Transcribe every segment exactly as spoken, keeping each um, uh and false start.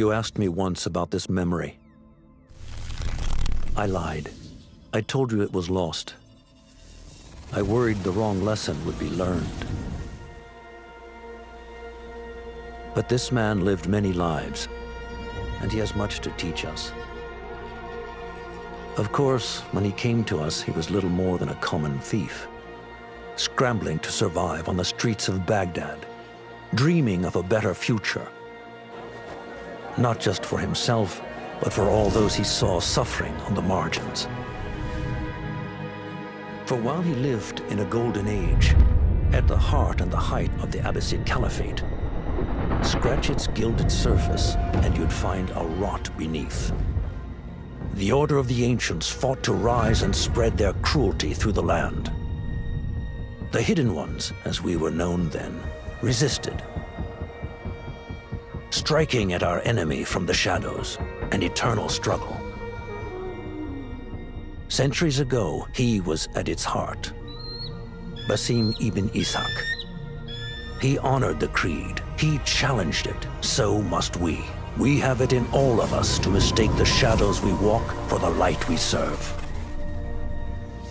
you asked me once about this memory. I lied. I told you it was lost. I worried the wrong lesson would be learned. But this man lived many lives, and he has much to teach us. Of course, when he came to us, he was little more than a common thief, scrambling to survive on the streets of Baghdad, dreaming of a better future, not just for himself, but for all those he saw suffering on the margins. For while he lived in a golden age, at the heart and the height of the Abbasid Caliphate, scratch its gilded surface and you'd find a rot beneath. The order of the ancients fought to rise and spread their cruelty through the land. The hidden ones, as we were known then, resisted, striking at our enemy from the shadows, an eternal struggle. Centuries ago, he was at its heart, Basim Ibn Ishaq. He honored the creed, he challenged it, so must we. We have it in all of us to mistake the shadows we walk for the light we serve.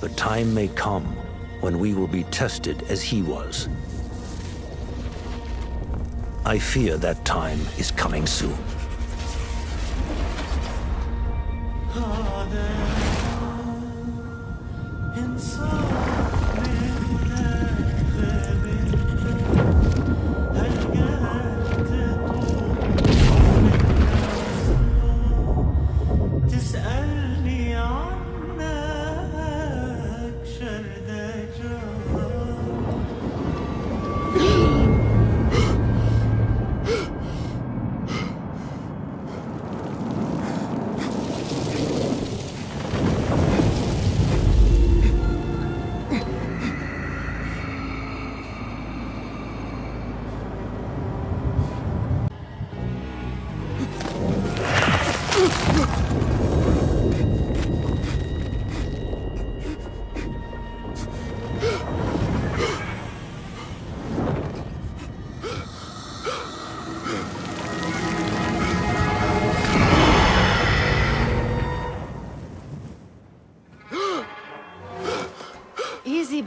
The time may come when we will be tested as he was. I fear that time is coming soon.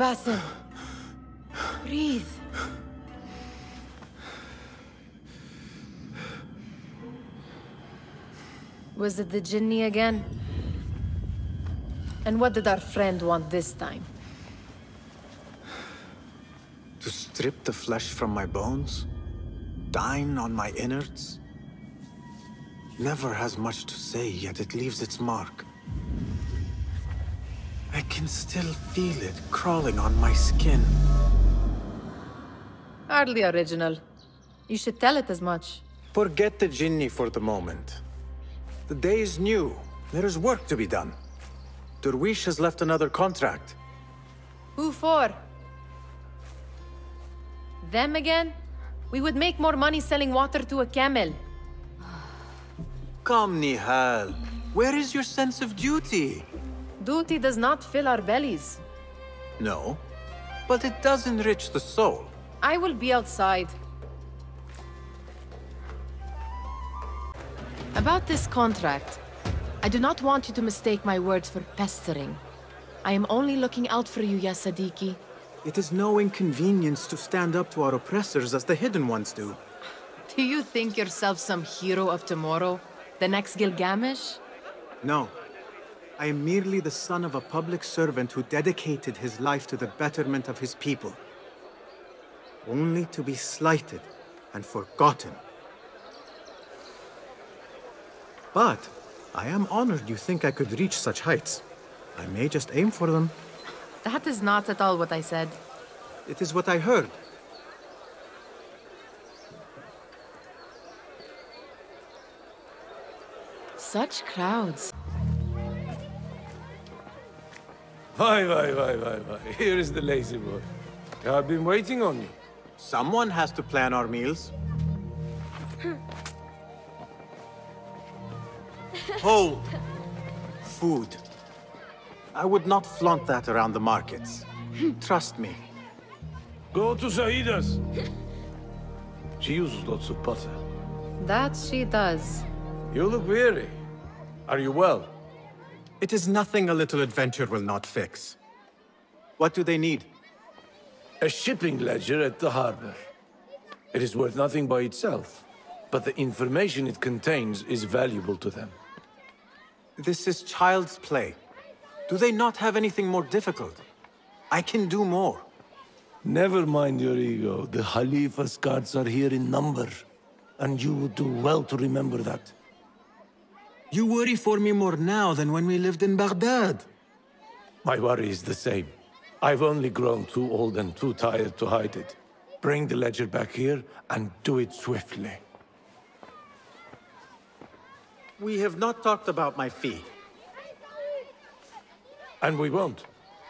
Basim, breathe. Was it the Jinni again? And what did our friend want this time? To strip the flesh from my bones? Dine on my innards? Never has much to say, yet it leaves its mark. I can still feel it crawling on my skin. Hardly original. You should tell it as much. Forget the Jinni for the moment. The day is new. There is work to be done. Dervish has left another contract. Who for? Them again? We would make more money selling water to a camel. Come, Nihal. Where is your sense of duty? Duty does not fill our bellies. No, but it does enrich the soul. I will be outside. About this contract, I do not want you to mistake my words for pestering. I am only looking out for you, Ya Siddiqui. It is no inconvenience to stand up to our oppressors as the hidden ones do. Do you think yourself some hero of tomorrow? The next Gilgamesh? No. I am merely the son of a public servant who dedicated his life to the betterment of his people, only to be slighted and forgotten. But I am honored you think I could reach such heights. I may just aim for them. That is not at all what I said. It is what I heard. Such crowds. Why, why, why, why, why. Here is the lazy boy. I've been waiting on you. Someone has to plan our meals. Hold! Food. I would not flaunt that around the markets. Trust me. Go to Sahida's. She uses lots of butter. That she does. You look weary. Are you well? It is nothing a little adventure will not fix. What do they need? A shipping ledger at the harbor. It is worth nothing by itself, but the information it contains is valuable to them. This is child's play. Do they not have anything more difficult? I can do more. Never mind your ego. The Khalifa's guards are here in number, and you would do well to remember that. You worry for me more now than when we lived in Baghdad. My worry is the same. I've only grown too old and too tired to hide it. Bring the ledger back here, and do it swiftly. We have not talked about my fee. And we won't.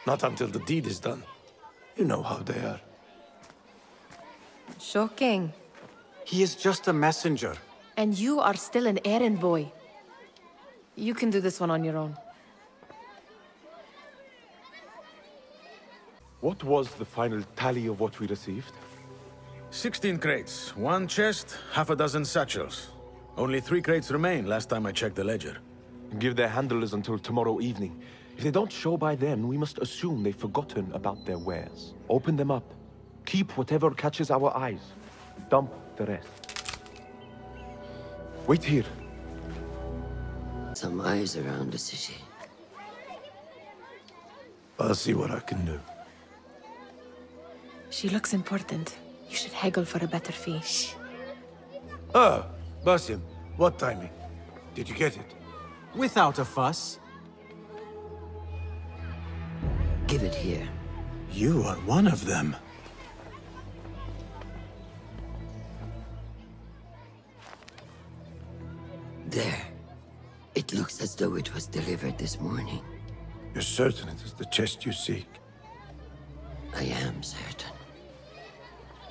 Not until the deed is done. You know how they are. Shocking. He is just a messenger. And you are still an errand boy. You can do this one on your own. What was the final tally of what we received? Sixteen crates. One chest, half a dozen satchels. Only three crates remain last time I checked the ledger. Give their handlers until tomorrow evening. If they don't show by then, we must assume they've forgotten about their wares. Open them up. Keep whatever catches our eyes. Dump the rest. Wait here. Some eyes around the city. I'll see what I can do. She looks important. You should haggle for a better fee. Ah, Basim, what timing? Did you get it? Without a fuss. Give it here. You are one of them. There. It looks as though it was delivered this morning. You're certain it is the chest you seek? I am certain.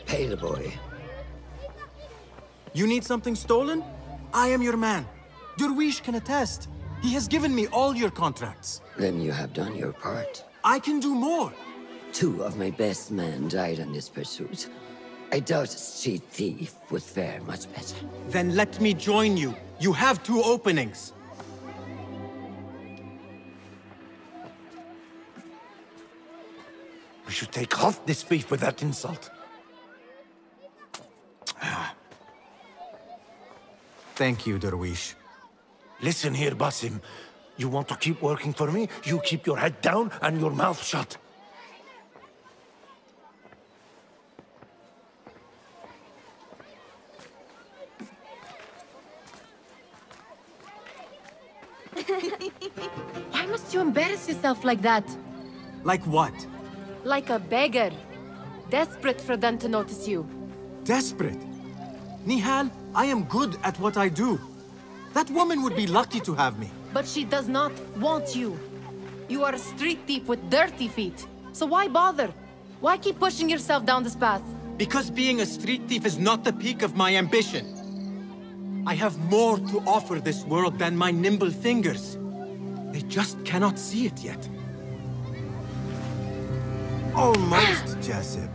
Pay the boy. You need something stolen? I am your man. Dervish can attest. He has given me all your contracts. Then you have done your part. I can do more! Two of my best men died on this pursuit. I doubt a street thief would fare much better. Then let me join you. You have two openings. We should take off this beef with that insult. Thank you, Dervish. Listen here, Basim. You want to keep working for me? You keep your head down and your mouth shut. Why must you embarrass yourself like that? Like what? Like a beggar. Desperate for them to notice you. Desperate? Nihal, I am good at what I do. That woman would be lucky to have me. But she does not want you. You are a street thief with dirty feet. So why bother? Why keep pushing yourself down this path? Because being a street thief is not the peak of my ambition. I have more to offer this world than my nimble fingers. They just cannot see it yet. Almost, Jasip.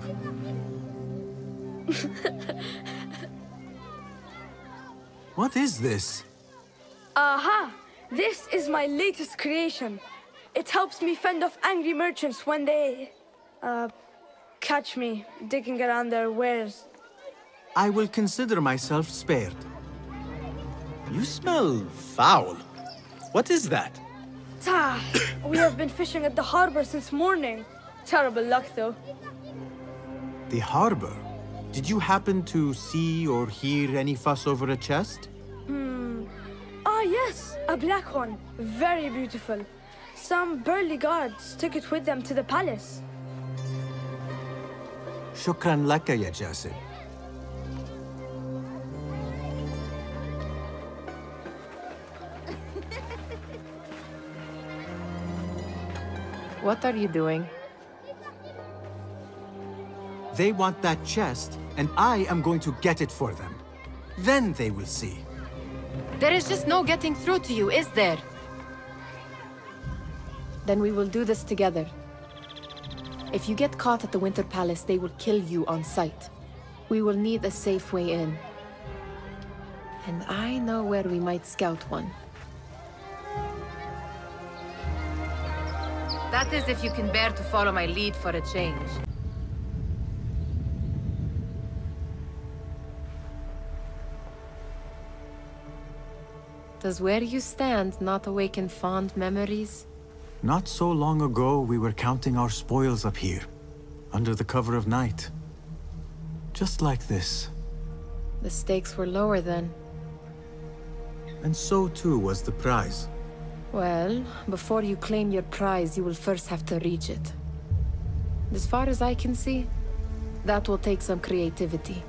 What is this? Aha! This is my latest creation. It helps me fend off angry merchants when they... Uh, catch me digging around their wares. I will consider myself spared. You smell foul. What is that? Ta! We have been fishing at the harbor since morning. Terrible luck, though. The harbor? Did you happen to see or hear any fuss over a chest? Ah, yes, a black one. Very beautiful. Some burly guards took it with them to the palace. Shukran laka, ya Jasib. What are you doing? They want that chest, and I am going to get it for them. Then they will see. There is just no getting through to you, is there? Then we will do this together. If you get caught at the Winter Palace, they will kill you on sight. We will need a safe way in. And I know where we might scout one. That is if you can bear to follow my lead for a change. Does where you stand not awaken fond memories? Not so long ago, we were counting our spoils up here, under the cover of night. Just like this. The stakes were lower then. And so too was the prize. Well, before you claim your prize, you will first have to reach it. As far as I can see, that will take some creativity.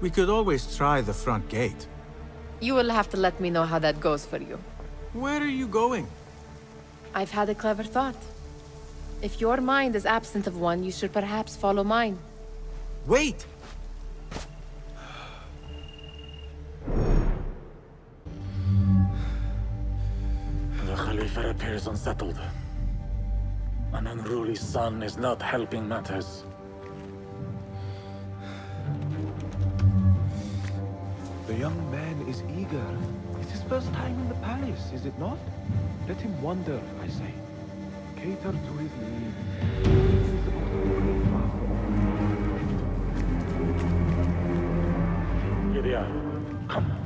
We could always try the front gate. You will have to let me know how that goes for you. Where are you going? I've had a clever thought. If your mind is absent of one, you should perhaps follow mine. Wait! The Khalifa appears unsettled. An unruly son is not helping matters. The young man is eager. It's his first time in the palace, is it not? Let him wander, I say. Cater to his needs. Here they are. Come.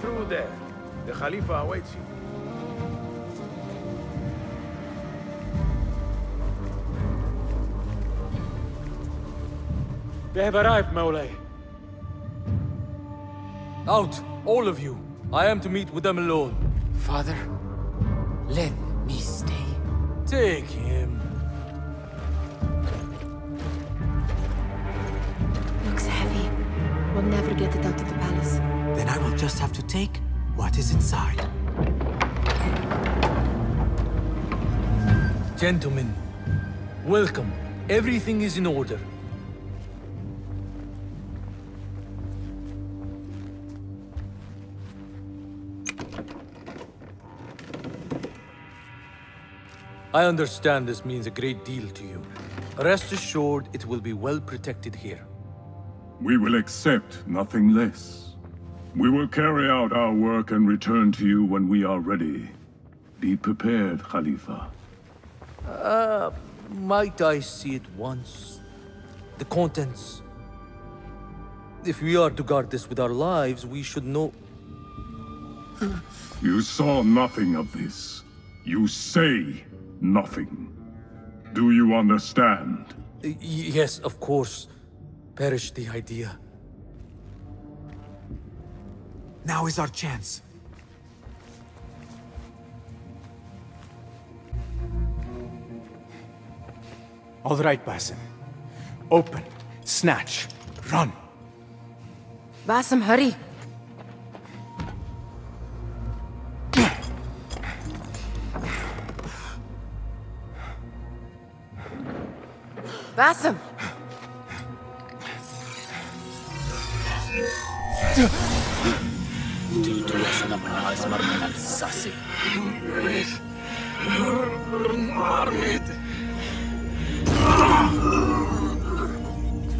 Through there. The Khalifa awaits you. They have arrived, Mawlay. Out, all of you. I am to meet with them alone. Father, let me stay. Take him. Looks heavy. We'll never get it out of the palace. Then I will just have to take what is inside. Gentlemen, welcome. Everything is in order. I understand this means a great deal to you. Rest assured, it will be well protected here. We will accept nothing less. We will carry out our work and return to you when we are ready. Be prepared, Khalifa. Uh, might I see it once? The contents. If we are to guard this with our lives, we should know... You saw nothing of this. You say... nothing. Do you understand? Y- yes, of course. Perish the idea. Now is our chance. All right, Basim. Open. Snatch. Run. Basim, hurry. Basim!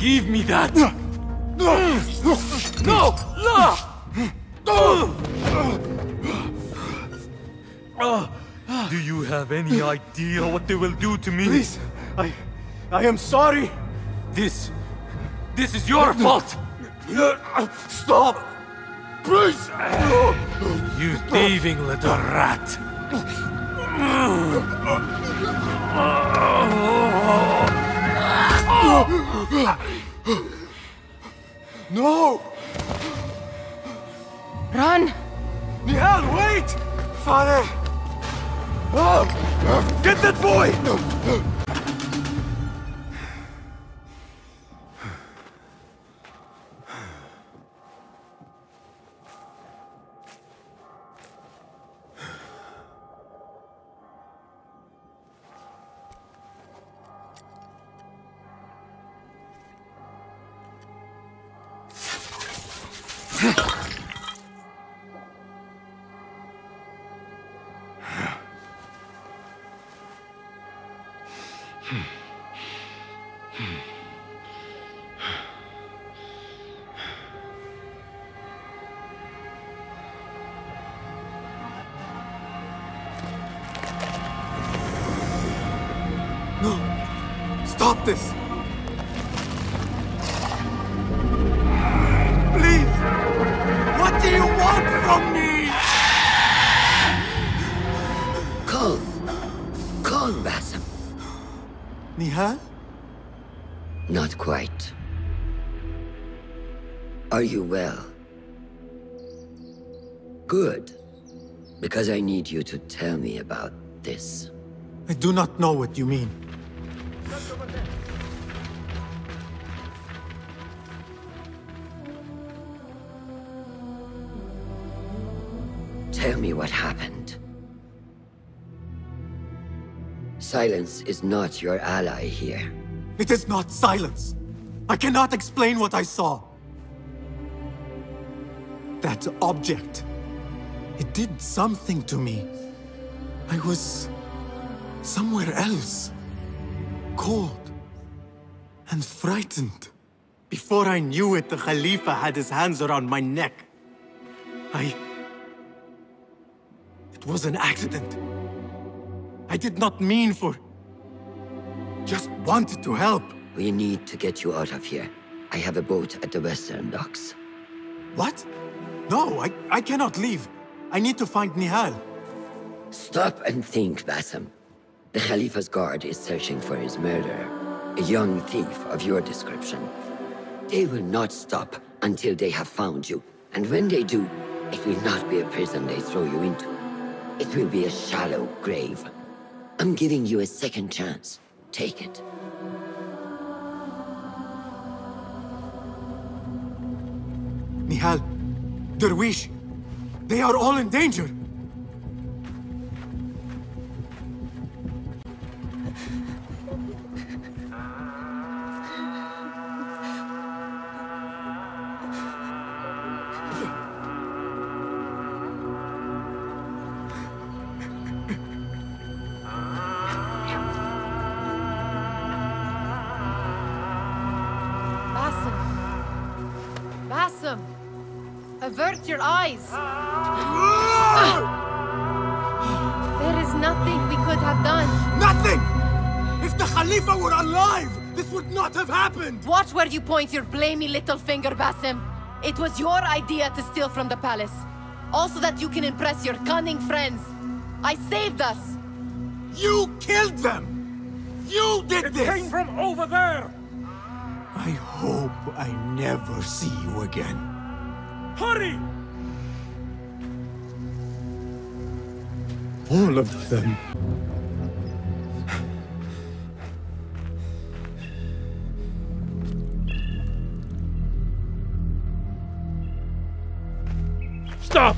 Give me that! No! No! No! Do you have any idea what they will do to me? Please, I... I am sorry! This... this is your fault! Stop! Please! You thieving little rat! No! Run! Nihal, wait! Father! Get that boy! This. Please! What do you want from me? Calm. Calm, Basim. Nihal? Not quite. Are you well? Good. Because I need you to tell me about this. I do not know what you mean. Tell me what happened. Silence is not your ally here. It is not silence. I cannot explain what I saw. That object, it did something to me. I was somewhere else. Cold and frightened. Before I knew it, the Khalifa had his hands around my neck. I... It was an accident. I did not mean for... Just wanted to help. We need to get you out of here. I have a boat at the western docks. What? No, I, I cannot leave. I need to find Nihal. Stop and think, Basim. The Khalifa's guard is searching for his murderer. A young thief of your description. They will not stop until they have found you. And when they do, it will not be a prison they throw you into. It will be a shallow grave. I'm giving you a second chance. Take it. Nihal, Dervish, they are all in danger. Your eyes. Ah! There is nothing we could have done. Nothing! If the Khalifa were alive, this would not have happened! Watch where you point your blamey little finger, Basim. It was your idea to steal from the palace. Also that you can impress your cunning friends. I saved us! You killed them! You did it this! It came from over there! I hope I never see you again. Hurry! All of them. Stop!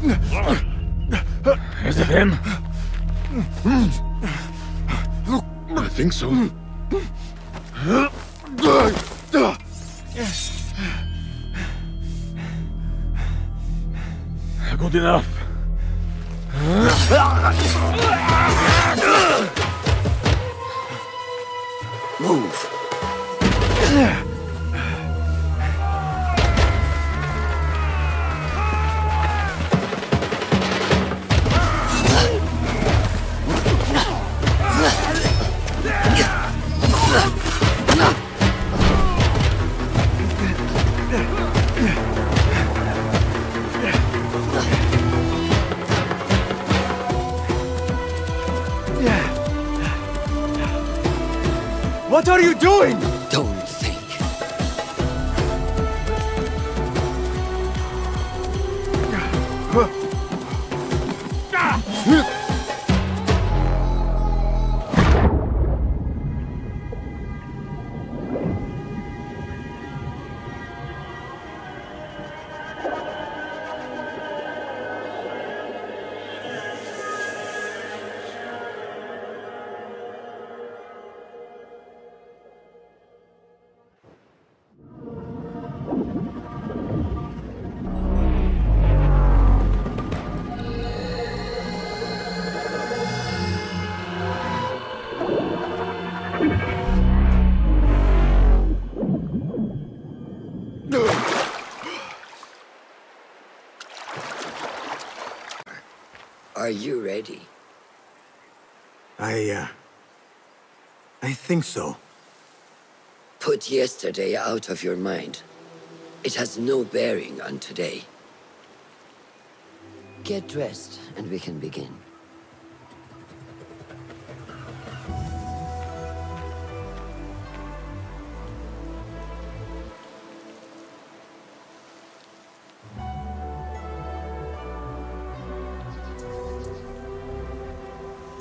Is it him? I think so. Yes. Good enough. Move. What are you doing? Don't think. Are you ready? I, uh... I think so. Put yesterday out of your mind. It has no bearing on today. Get dressed, and we can begin.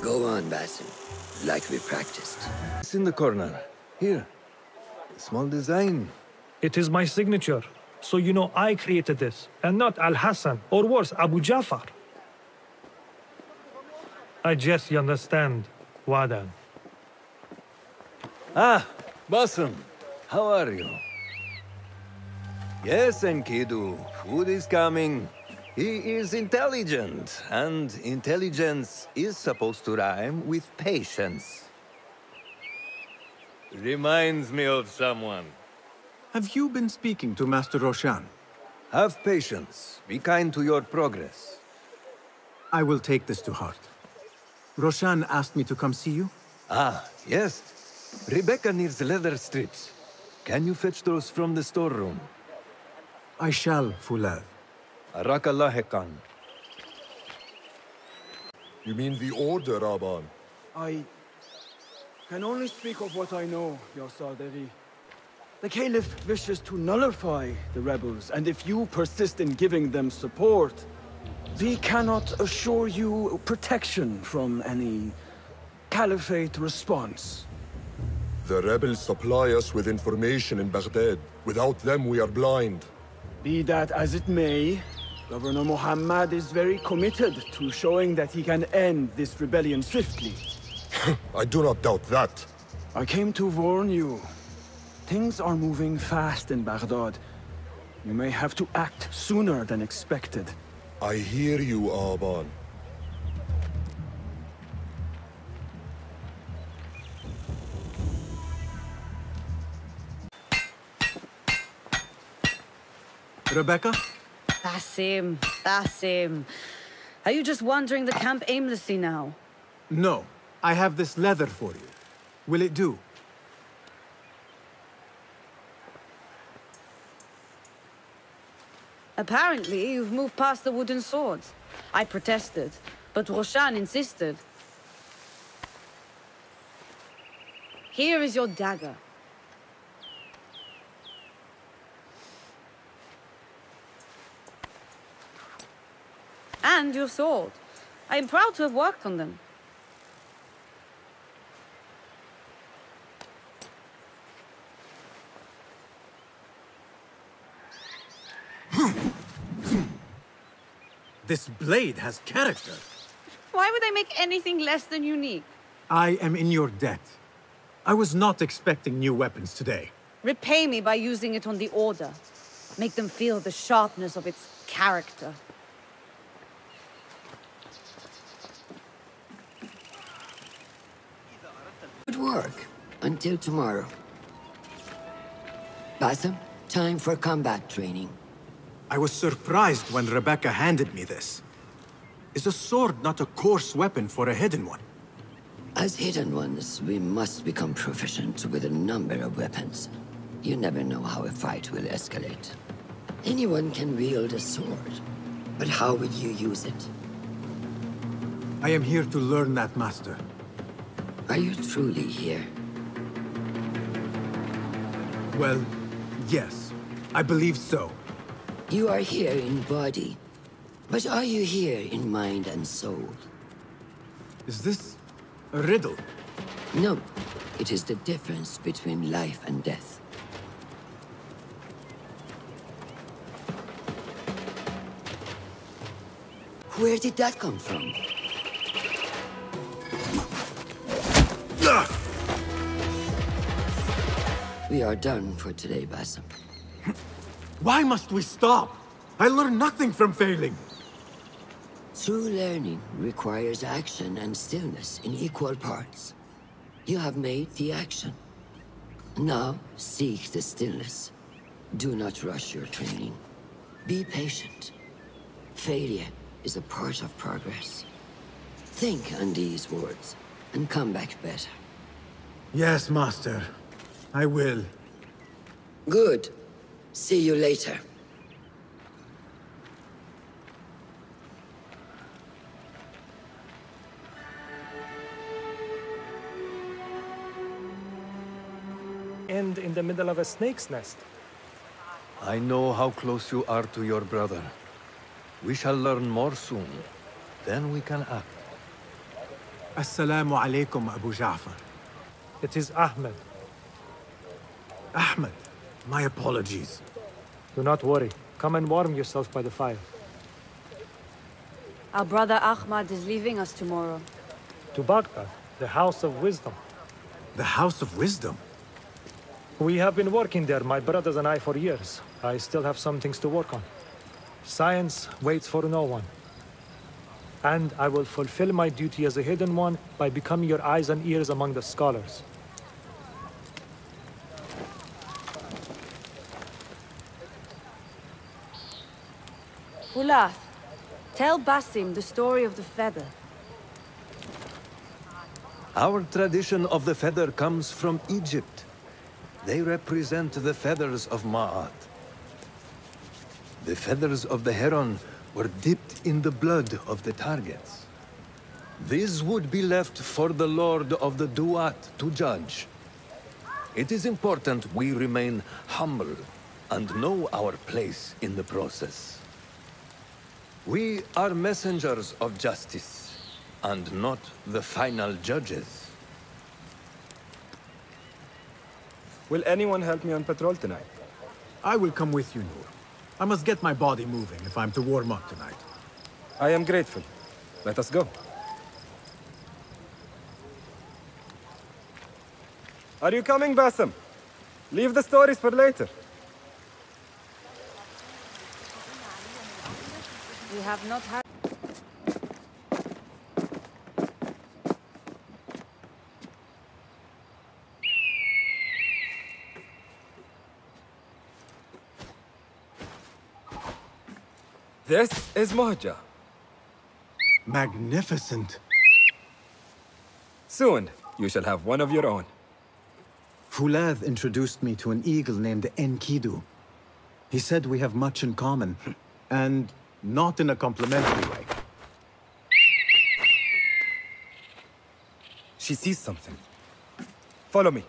Go on, Basim, like we practiced. It's in the corner. Here. A small design. It is my signature. So you know I created this, and not Al Hassan, or worse, Abu Jafar. I just understand, Wadan. Ah, Basim, how are you? Yes, Enkidu, food is coming. He is intelligent, and intelligence is supposed to rhyme with patience. Reminds me of someone. Have you been speaking to Master Roshan? Have patience. Be kind to your progress. I will take this to heart. Roshan asked me to come see you. Ah, yes. Rebecca needs leather strips. Can you fetch those from the storeroom? I shall, Fulev. Rakallah Khan. You mean the order, Rabban? I can only speak of what I know, your Sarderi. The Caliph wishes to nullify the rebels, and if you persist in giving them support, we cannot assure you protection from any Caliphate response. The rebels supply us with information in Baghdad. Without them, we are blind. Be that as it may, Governor Muhammad is very committed to showing that he can end this rebellion swiftly. I do not doubt that. I came to warn you. Things are moving fast in Baghdad. You may have to act sooner than expected. I hear you, Aban. Rebecca? Basim, Basim. Are you just wandering the camp aimlessly now? No. I have this leather for you. Will it do? Apparently, you've moved past the wooden swords. I protested, but Roshan insisted. Here is your dagger. And your sword. I am proud to have worked on them. This blade has character. Why would I make anything less than unique? I am in your debt. I was not expecting new weapons today. Repay me by using it on the Order. Make them feel the sharpness of its character. Good work. Until tomorrow. Basim, time for combat training. I was surprised when Rebecca handed me this. Is a sword not a coarse weapon for a hidden one? As hidden ones, we must become proficient with a number of weapons. You never know how a fight will escalate. Anyone can wield a sword, but how would you use it? I am here to learn that, Master. Are you truly here? Well, yes. I believe so. You are here in body, but are you here in mind and soul? Is this a riddle? No, it is the difference between life and death. Where did that come from? We are done for today, Basim. Why must we stop? I learn nothing from failing. True learning requires action and stillness in equal parts. You have made the action. Now seek the stillness. Do not rush your training. Be patient. Failure is a part of progress. Think on these words, and come back better. Yes, master. I will. Good. See you later. End in the middle of a snake's nest. I know how close you are to your brother. We shall learn more soon. Then we can act. Assalamu alaikum, Abu Jafar. It is Ahmed. Ahmed, my apologies. Do not worry. Come and warm yourself by the fire. Our brother Ahmad is leaving us tomorrow. To Baghdad, the House of Wisdom. The House of Wisdom? We have been working there, my brothers and I, for years. I still have some things to work on. Science waits for no one. And I will fulfill my duty as a hidden one by becoming your eyes and ears among the scholars. Fuladh, tell Basim the story of the feather. Our tradition of the feather comes from Egypt. They represent the feathers of Ma'at. The feathers of the heron were dipped in the blood of the targets. These would be left for the Lord of the Duat to judge. It is important we remain humble and know our place in the process. We are messengers of justice and not the final judges. Will anyone help me on patrol tonight? I will come with you, Nur. I must get my body moving if I'm to warm up tonight. I am grateful. Let us go. Are you coming, Basim? Leave the stories for later. We have not had... This is Mahja. Magnificent. Soon, you shall have one of your own. Fuladh introduced me to an eagle named Enkidu. He said we have much in common, and not in a complimentary way. She sees something. Follow me.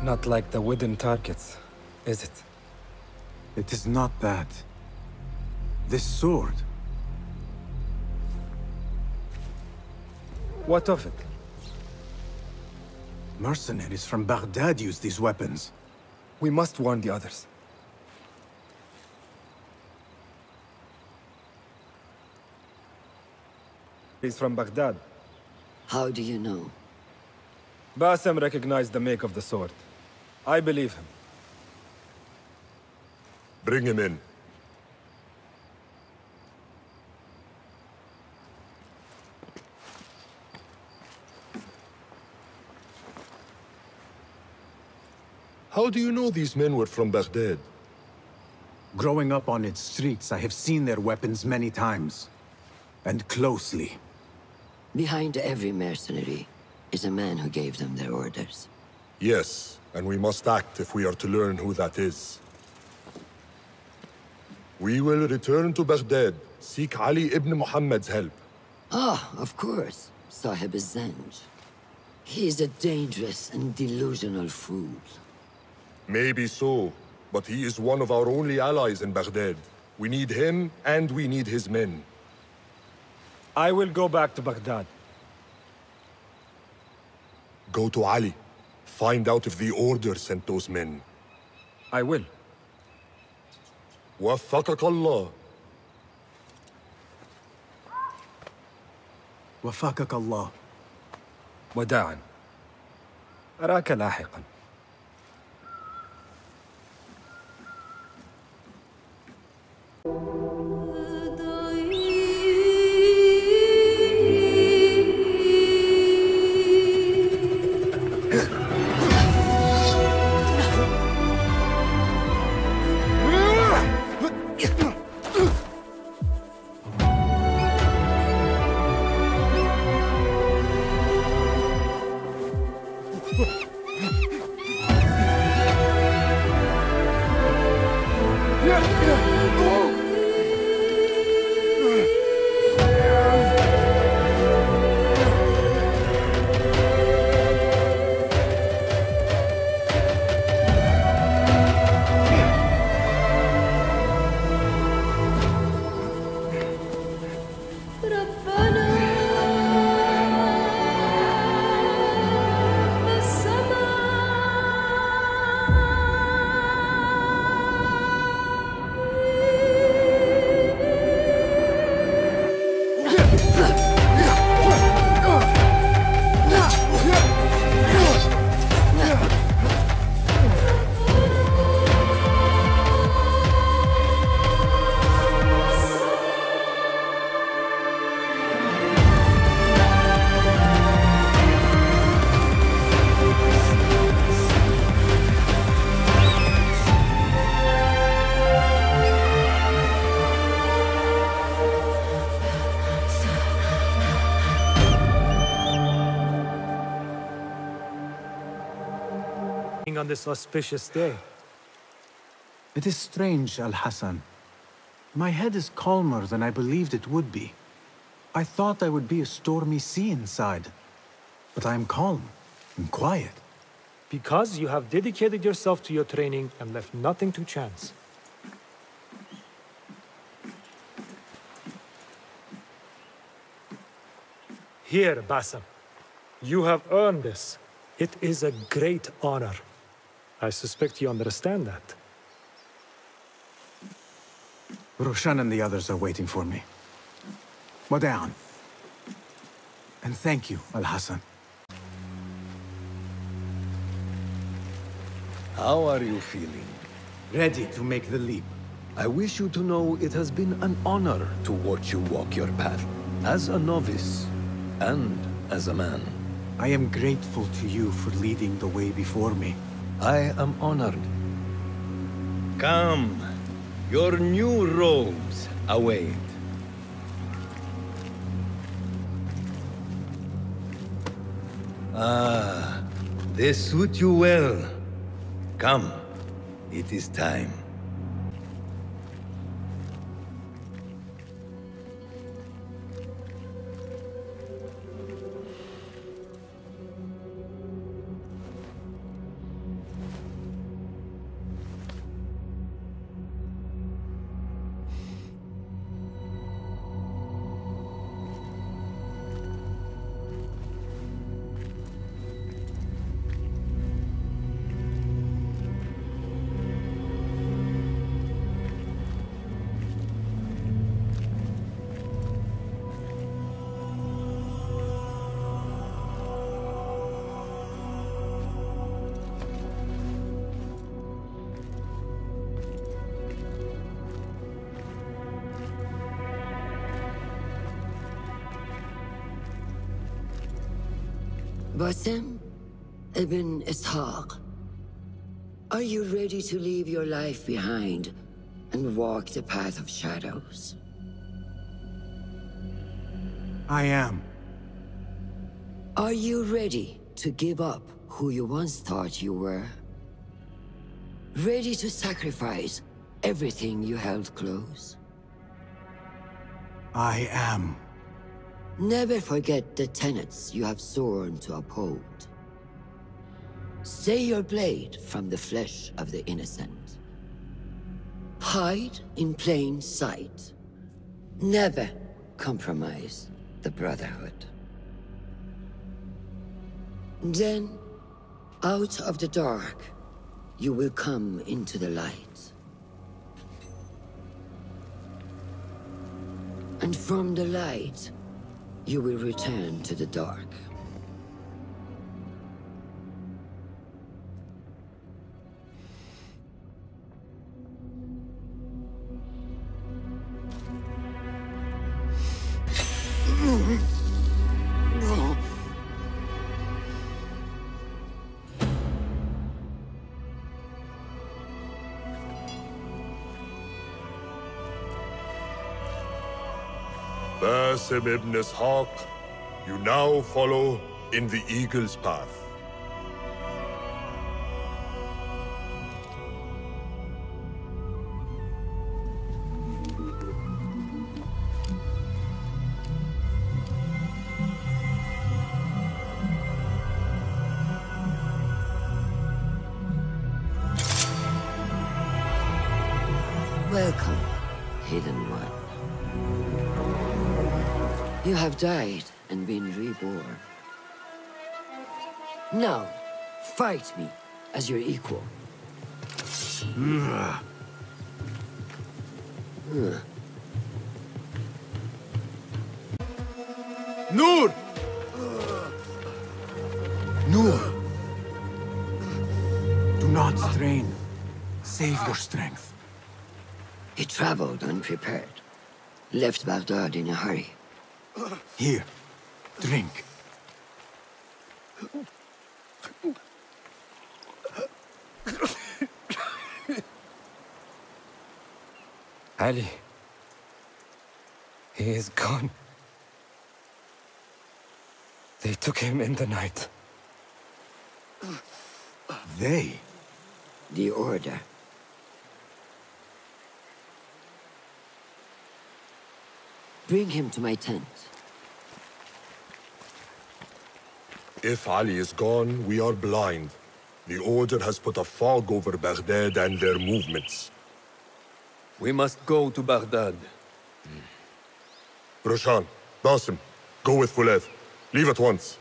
Not like the wooden targets, is it? It is not that. This sword. What of it? Mercenaries from Baghdad use these weapons. We must warn the others. He's from Baghdad. How do you know? Basim recognized the make of the sword. I believe him. Bring him in. How do you know these men were from Baghdad? Growing up on its streets, I have seen their weapons many times. And closely. Behind every mercenary is a man who gave them their orders. Yes. And we must act if we are to learn who that is. We will return to Baghdad, seek Ali ibn Muhammad's help. Ah, of course, Sahib Azanj. He is a dangerous and delusional fool. Maybe so, but he is one of our only allies in Baghdad. We need him, and we need his men. I will go back to Baghdad. Go to Ali. Find out if the order sent those men. I will. Waffaqak Allah. Waffaqak Allah. Wada'an. Araka lahiqan. Yeah. On this auspicious day. It is strange, Al Hassan. My head is calmer than I believed it would be. I thought there would be a stormy sea inside, but I am calm and quiet. Because you have dedicated yourself to your training and left nothing to chance. Here, Basim. You have earned this. It is a great honor. I suspect you understand that. Roshan and the others are waiting for me. Wadan. And thank you, Al Hassan. How are you feeling? Ready to make the leap. I wish you to know it has been an honor to watch you walk your path, as a novice and as a man. I am grateful to you for leading the way before me. I am honored. Come, your new robes await. Ah, they suit you well. Come, it is time. Basim Ibn Ishaq, are you ready to leave your life behind and walk the path of shadows? I am. Are you ready to give up who you once thought you were? Ready to sacrifice everything you held close? I am. Never forget the tenets you have sworn to uphold. Stay your blade from the flesh of the innocent. Hide in plain sight. Never compromise the Brotherhood. Then, out of the dark, you will come into the light. And from the light, you will return to the dark. Basim Ibn Ishaq, you now follow in the Eagle's path. Welcome, Hidden One. You have died and been reborn. Now, fight me as your equal. Mm. Mm. Nur! Nur! Do not strain. Save your strength. He traveled unprepared. Left Baghdad in a hurry. Here, drink. Ali. He is gone. They took him in the night. They? The Order. Bring him to my tent. If Ali is gone, we are blind. The Order has put a fog over Baghdad and their movements. We must go to Baghdad. Mm. Roshan, Basim, go with Fulev. Leave at once.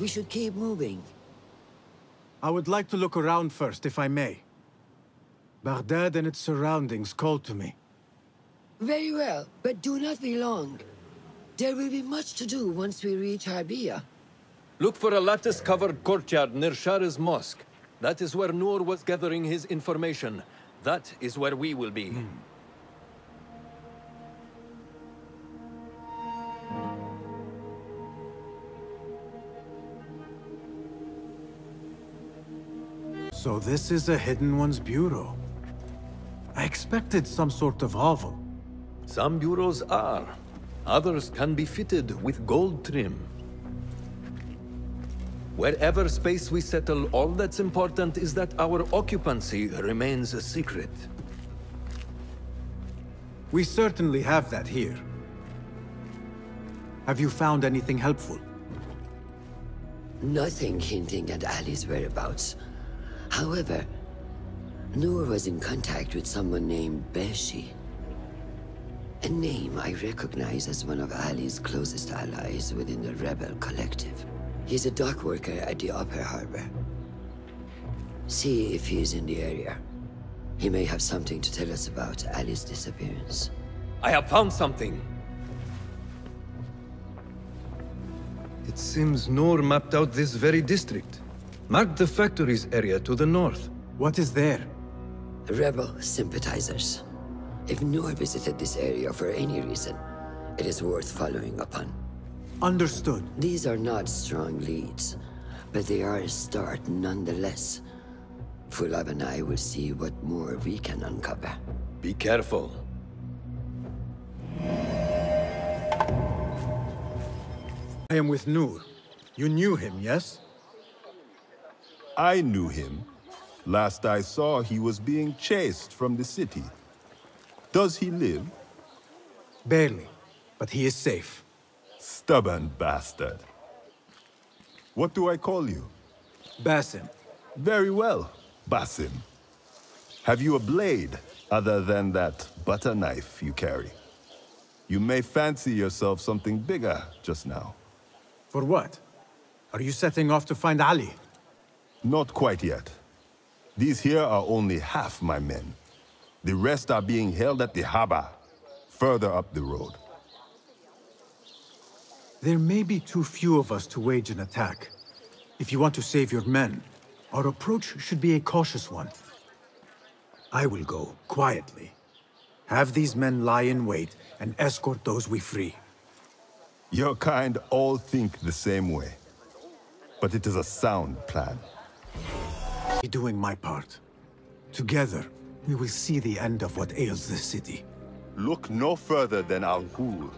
We should keep moving. I would like to look around first, if I may. Baghdad and its surroundings call to me. Very well, but do not be long. There will be much to do once we reach Harbiyah. Look for a lattice-covered courtyard near Shah's mosque. That is where Nur was gathering his information. That is where we will be. Mm. So this is a Hidden One's bureau. I expected some sort of hovel. Some bureaus are. Others can be fitted with gold trim. Wherever space we settle, all that's important is that our occupancy remains a secret. We certainly have that here. Have you found anything helpful? Nothing hinting at Ali's whereabouts. However, Nur was in contact with someone named Beshi. A name I recognize as one of Ali's closest allies within the rebel collective. He's a dock worker at the Upper Harbor. See if he's in the area. He may have something to tell us about Ali's disappearance. I have found something! It seems Nur mapped out this very district. Mark the factories area to the north. What is there? Rebel sympathizers. If Nur visited this area for any reason, it is worth following upon. Understood. These are not strong leads, but they are a start nonetheless. Fulev and I will see what more we can uncover. Be careful. I am with Nur. You knew him, yes? I knew him. Last I saw, he was being chased from the city. Does he live? Barely, but he is safe. Stubborn bastard. What do I call you? Basim. Very well, Basim. Have you a blade other than that butter knife you carry? You may fancy yourself something bigger just now. For what? Are you setting off to find Ali? Not quite yet. These here are only half my men. The rest are being held at the harbor, further up the road. There may be too few of us to wage an attack. If you want to save your men, our approach should be a cautious one. I will go quietly. Have these men lie in wait and escort those we free. Your kind all think the same way, but it is a sound plan. I'm doing my part. Together, we will see the end of what ails this city. Look no further than Al Ghul,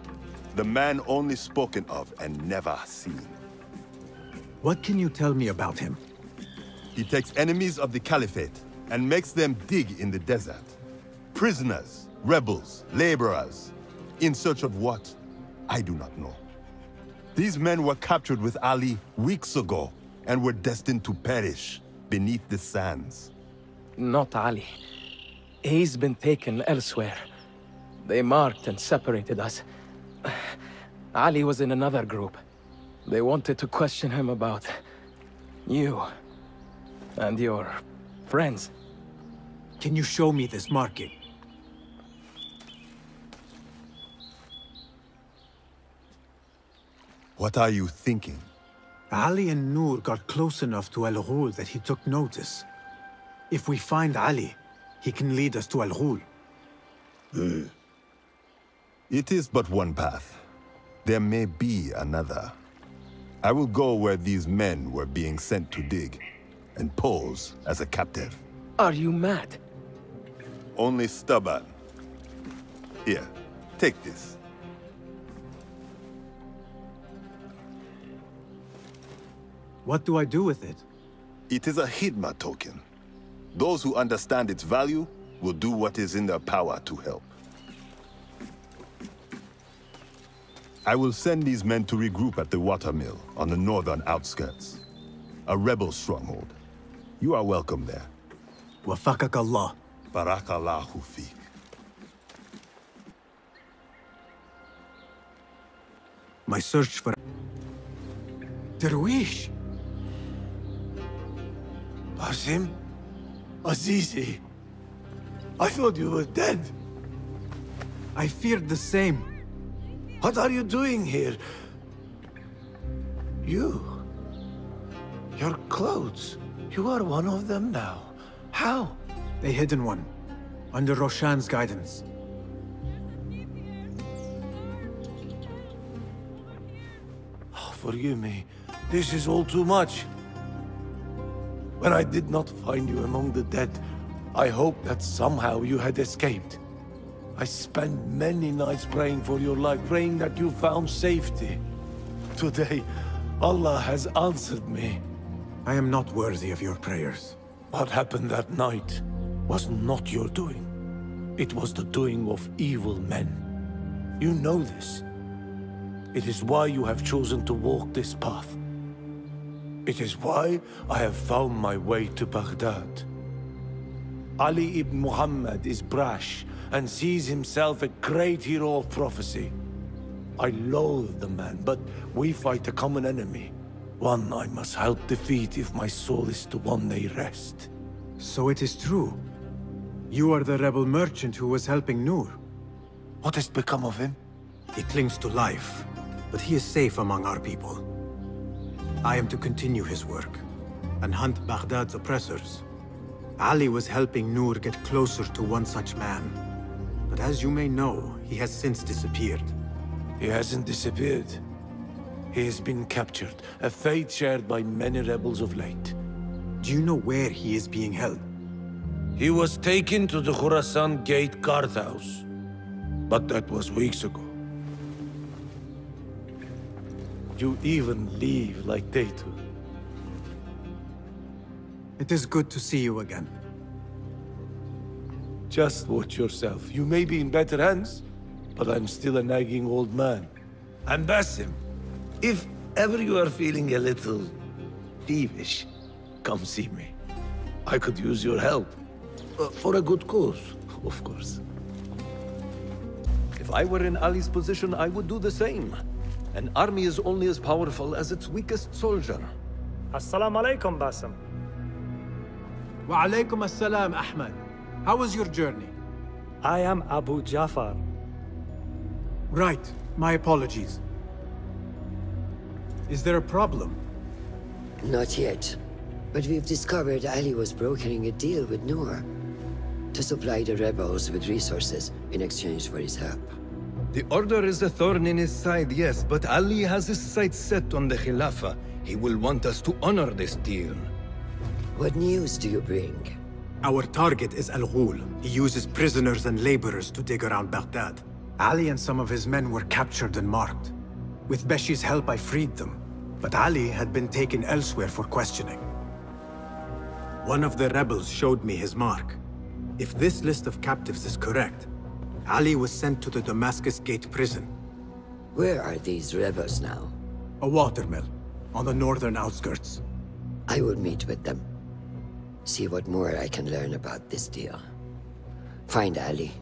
the man only spoken of and never seen. What can you tell me about him? He takes enemies of the Caliphate and makes them dig in the desert. Prisoners, rebels, laborers. In search of what? I do not know. These men were captured with Ali weeks ago and were destined to perish beneath the sands. Not Ali. He's been taken elsewhere. They marked and separated us. Ali was in another group. They wanted to question him about you and your friends. Can you show me this marking? What are you thinking? Ali and Nur got close enough to Al Ghul that he took notice. If we find Ali, he can lead us to Al Ghul. Mm. It is but one path. There may be another. I will go where these men were being sent to dig and pose as a captive. Are you mad? Only stubborn. Here, take this. What do I do with it? It is a Khidma token. Those who understand its value will do what is in their power to help. I will send these men to regroup at the watermill on the northern outskirts. A rebel stronghold. You are welcome there. Waffaqak Allah. Barakallah fiik. My search for... Dervish! Basim? Azizi? I thought you were dead. I feared the same. What are you doing here? You... Your clothes. You are one of them now. How? A hidden one. Under Roshan's guidance. Oh, forgive me. This is all too much. When I did not find you among the dead, I hoped that somehow you had escaped. I spent many nights praying for your life, praying that you found safety. Today, Allah has answered me. I am not worthy of your prayers. What happened that night was not your doing. It was the doing of evil men. You know this. It is why you have chosen to walk this path. It is why I have found my way to Baghdad. Ali ibn Muhammad is brash and sees himself a great hero of prophecy. I loathe the man, but we fight a common enemy. One I must help defeat if my soul is to one day rest. So it is true. You are the rebel merchant who was helping Nur. What has become of him? He clings to life, but he is safe among our people. I am to continue his work and hunt Baghdad's oppressors. Ali was helping Nur get closer to one such man. But as you may know, he has since disappeared. He hasn't disappeared. He has been captured, a fate shared by many rebels of late. Do you know where he is being held? He was taken to the Khurasan Gate guardhouse, but that was weeks ago. You even leave like they do. It is good to see you again. Just watch yourself. You may be in better hands, but I'm still a nagging old man. And Basim, if ever you are feeling a little peevish, come see me. I could use your help. Uh, for a good cause, of course. If I were in Ali's position, I would do the same. An army is only as powerful as its weakest soldier. Assalamu alaikum, Basim. Wa alaikum assalam, Ahmad. How was your journey? I am Abu Jafar. Right. My apologies. Is there a problem? Not yet. But we've discovered Ali was brokering a deal with Nur to supply the rebels with resources in exchange for his help. The order is a thorn in his side, yes, but Ali has his sights set on the Khilafah. He will want us to honor this deal. What news do you bring? Our target is Al Ghul. He uses prisoners and laborers to dig around Baghdad. Ali and some of his men were captured and marked. With Beshi's help, I freed them, but Ali had been taken elsewhere for questioning. One of the rebels showed me his mark. If this list of captives is correct, Ali was sent to the Damascus Gate prison. Where are these rebels now? A watermill, on the northern outskirts. I will meet with them. See what more I can learn about this deal. Find Ali.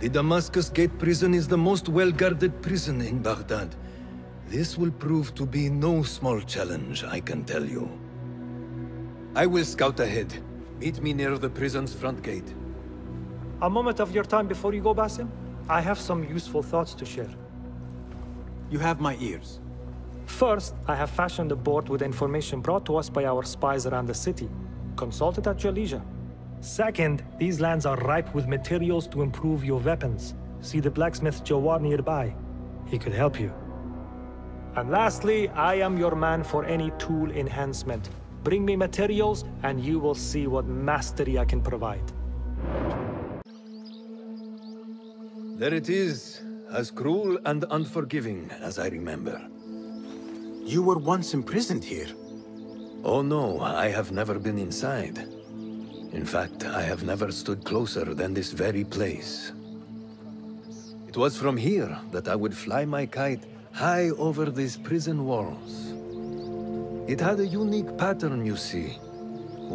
The Damascus Gate prison is the most well-guarded prison in Baghdad. This will prove to be no small challenge, I can tell you. I will scout ahead. Meet me near the prison's front gate. A moment of your time before you go, Basim. I have some useful thoughts to share. You have my ears. First, I have fashioned a board with information brought to us by our spies around the city. Consult it at your leisure. Second, these lands are ripe with materials to improve your weapons. See the blacksmith Jawar nearby. He could help you. And lastly, I am your man for any tool enhancement. Bring me materials and you will see what mastery I can provide. There it is, as cruel and unforgiving as I remember. You were once imprisoned here. Oh no, I have never been inside. In fact, I have never stood closer than this very place. It was from here that I would fly my kite high over these prison walls. It had a unique pattern, you see.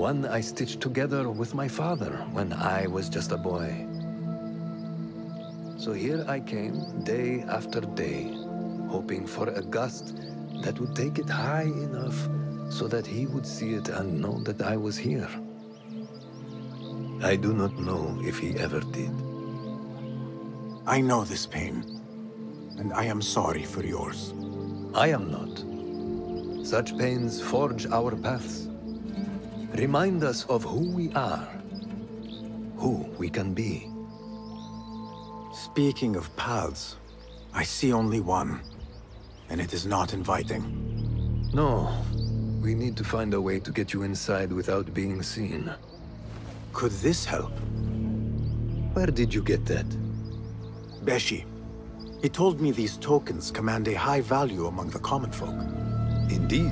One I stitched together with my father when I was just a boy. So here I came, day after day, hoping for a gust that would take it high enough so that he would see it and know that I was here. I do not know if he ever did. I know this pain, and I am sorry for yours. I am not. Such pains forge our paths, remind us of who we are, who we can be. Speaking of paths, I see only one, and it is not inviting. No, we need to find a way to get you inside without being seen. Could this help? Where did you get that? Beshi. He told me these tokens command a high value among the common folk. Indeed.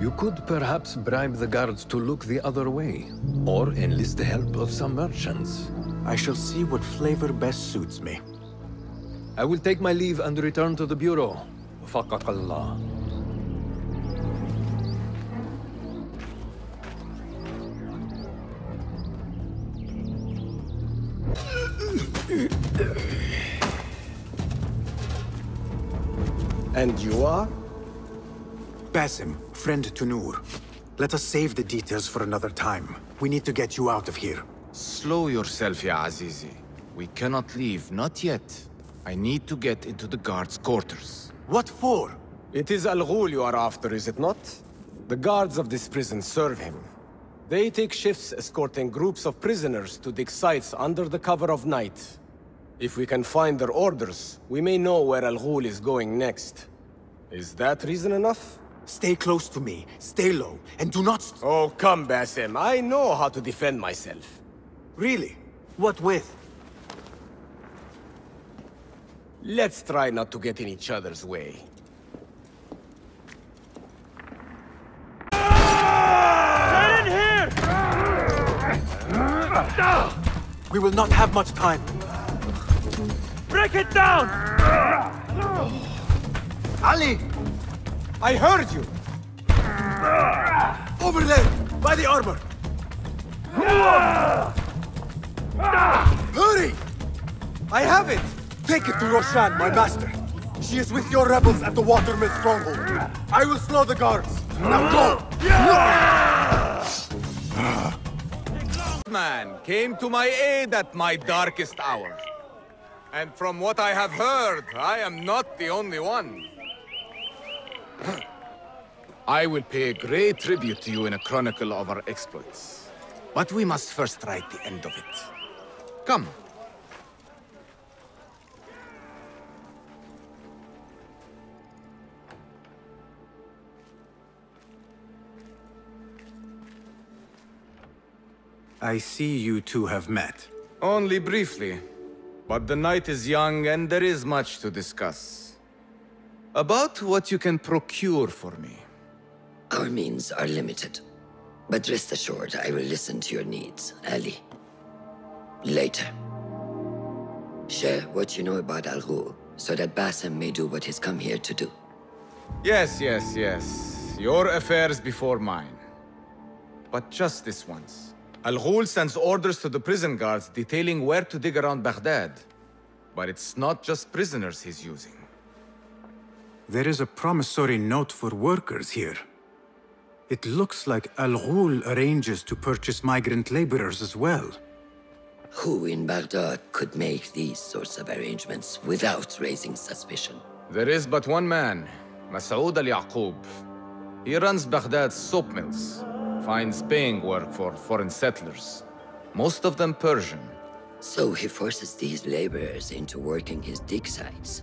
You could perhaps bribe the guards to look the other way, or enlist the help of some merchants. I shall see what flavor best suits me. I will take my leave and return to the bureau. Waffaqak Allah. And you are? Basim, friend to Nur. Let us save the details for another time. We need to get you out of here. Slow yourself, Ya Azizi. We cannot leave, not yet. I need to get into the guards' quarters. What for? It is Al Ghul you are after, is it not? The guards of this prison serve him. They take shifts escorting groups of prisoners to dig sites under the cover of night. If we can find their orders, we may know where Al Ghul is going next. Is that reason enough? Stay close to me, stay low, and do not... St oh, come, Basim. I know how to defend myself. Really? What with? Let's try not to get in each other's way. Get in here! We will not have much time. Break it down! Ali! I heard you! Over there, by the armor! Hurry! I have it! Take it to Roshan, my master. She is with your rebels at the Watermill stronghold. I will slow the guards. Now go! Yeah! Man came to my aid at my darkest hour. And from what I have heard, I am not the only one. I will pay a great tribute to you in a chronicle of our exploits. But we must first write the end of it. Come. I see you two have met. Only briefly. But the night is young and there is much to discuss. About what you can procure for me. Our means are limited. But rest assured, I will listen to your needs, Ali. Later. Share what you know about Al Ghul, so that Basim may do what he's come here to do. Yes, yes, yes. Your affairs before mine. But just this once. Al Ghul sends orders to the prison guards detailing where to dig around Baghdad. But it's not just prisoners he's using. There is a promissory note for workers here. It looks like Al Ghul arranges to purchase migrant laborers as well. Who in Baghdad could make these sorts of arrangements without raising suspicion? There is but one man, Masoud Al-Yaqub. He runs Baghdad's soap mills. Finds paying work for foreign settlers, most of them Persian. So he forces these laborers into working his dig sites,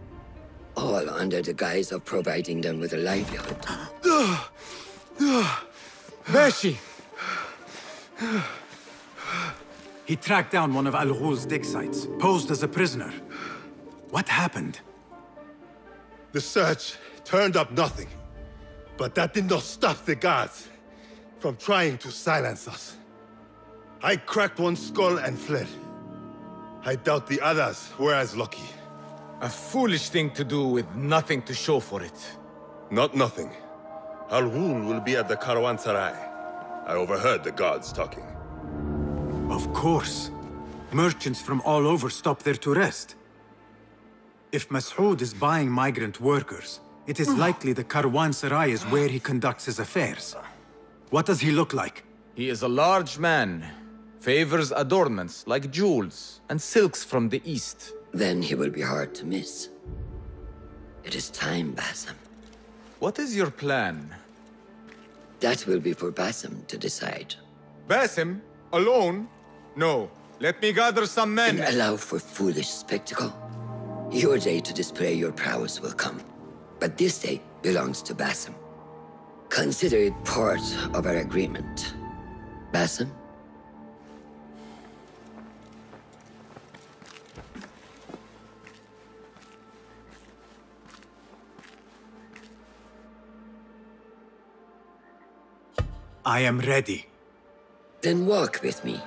all under the guise of providing them with a livelihood. Beshi! He tracked down one of Al Ghul's dig sites, posed as a prisoner. What happened? The search turned up nothing, but that did not stop the guards from trying to silence us. I cracked one skull and fled. I doubt the others were as lucky. A foolish thing to do with nothing to show for it. Not nothing. Al Ghul will be at the Caravanserai. I overheard the guards talking. Of course. Merchants from all over stop there to rest. If Masoud is buying migrant workers, it is likely the Caravanserai is where he conducts his affairs. What does he look like? He is a large man. Favors adornments like jewels and silks from the east. Then he will be hard to miss. It is time, Basim. What is your plan? That will be for Basim to decide. Basim? Alone? No. Let me gather some men. Don't allow for foolish spectacle. Your day to display your prowess will come. But this day belongs to Basim. Consider it part of our agreement. Basim? I am ready. Then walk with me.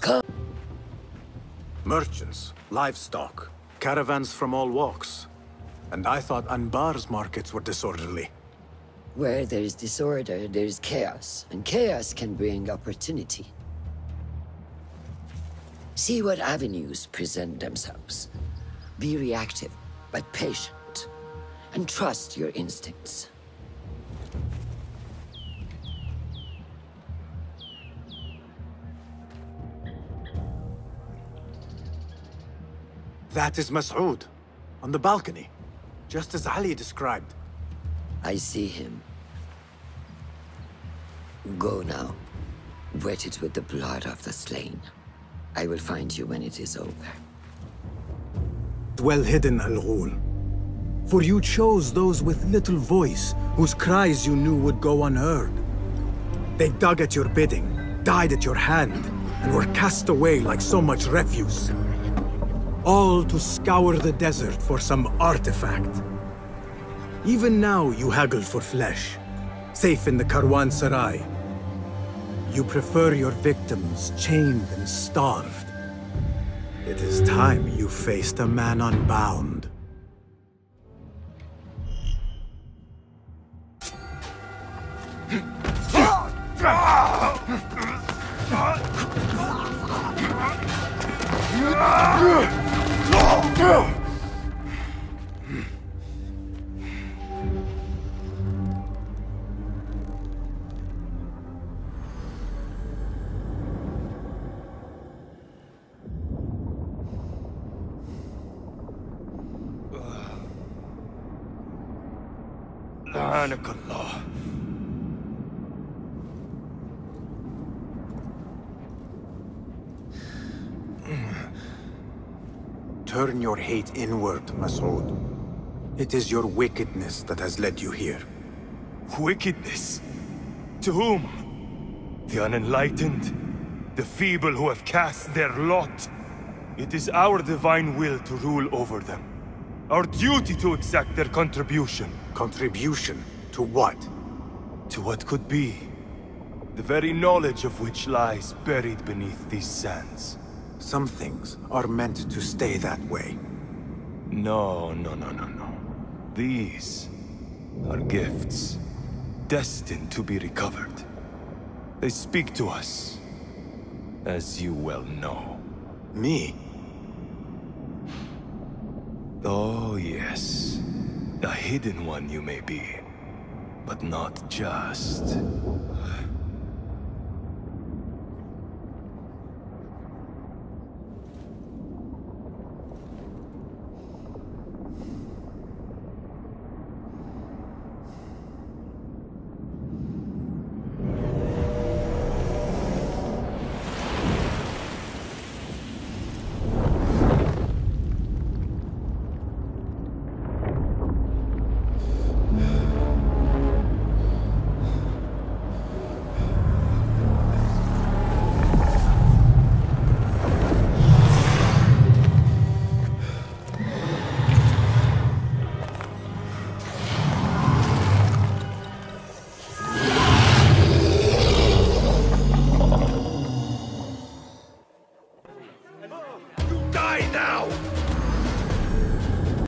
Come. Merchants, livestock, caravans from all walks. And I thought Anbar's markets were disorderly. Where there is disorder, there is chaos. And chaos can bring opportunity. See what avenues present themselves. Be reactive, but patient. And trust your instincts. That is Masoud, on the balcony, just as Ali described. I see him. Go now. Wet it with the blood of the slain. I will find you when it is over. Well hidden, Al Ghul. For you chose those with little voice, whose cries you knew would go unheard. They dug at your bidding, died at your hand, and were cast away like so much refuse. All to scour the desert for some artifact. Even now you haggle for flesh, safe in the Caravanserai. You prefer your victims chained and starved. It is time you faced a man unbound. Rakallah. Turn your hate inward, Masood. It is your wickedness that has led you here. Wickedness? To whom? The unenlightened? The feeble who have cast their lot? It is our divine will to rule over them. Our duty to exact their contribution. Contribution? To what? To what could be. The very knowledge of which lies buried beneath these sands. Some things are meant to stay that way. No, no, no, no, no. These are gifts destined to be recovered. They speak to us, as you well know. Me? Oh, yes. A hidden one you may be, but not just. Now!